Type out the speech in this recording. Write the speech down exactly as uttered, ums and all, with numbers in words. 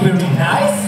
Very nice.